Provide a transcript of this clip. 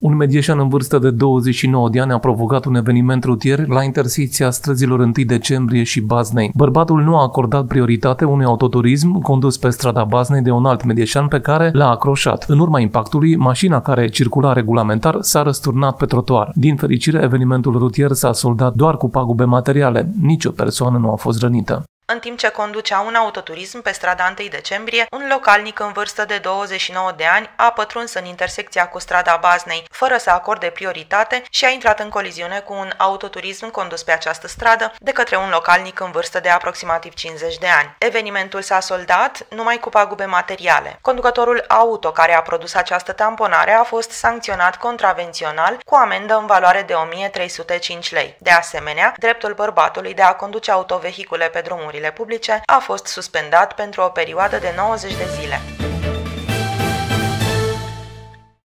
Un medieșan în vârstă de 29 de ani a provocat un eveniment rutier la intersecția străzilor 1 decembrie și Baznei. Bărbatul nu a acordat prioritate unui autoturism condus pe strada Baznei de un alt medieșan pe care l-a acroșat. În urma impactului, mașina care circula regulamentar s-a răsturnat pe trotuar. Din fericire, evenimentul rutier s-a soldat doar cu pagube materiale. Nicio persoană nu a fost rănită. În timp ce conducea un autoturism pe strada 1 decembrie, un localnic în vârstă de 29 de ani a pătruns în intersecția cu strada Baznei, fără să acorde prioritate și a intrat în coliziune cu un autoturism condus pe această stradă de către un localnic în vârstă de aproximativ 50 de ani. Evenimentul s-a soldat numai cu pagube materiale. Conducătorul auto care a produs această tamponare a fost sancționat contravențional cu amendă în valoare de 1.305 lei. De asemenea, dreptul bărbatului de a conduce autovehicule pe drumuri publice a fost suspendat pentru o perioadă de 90 de zile.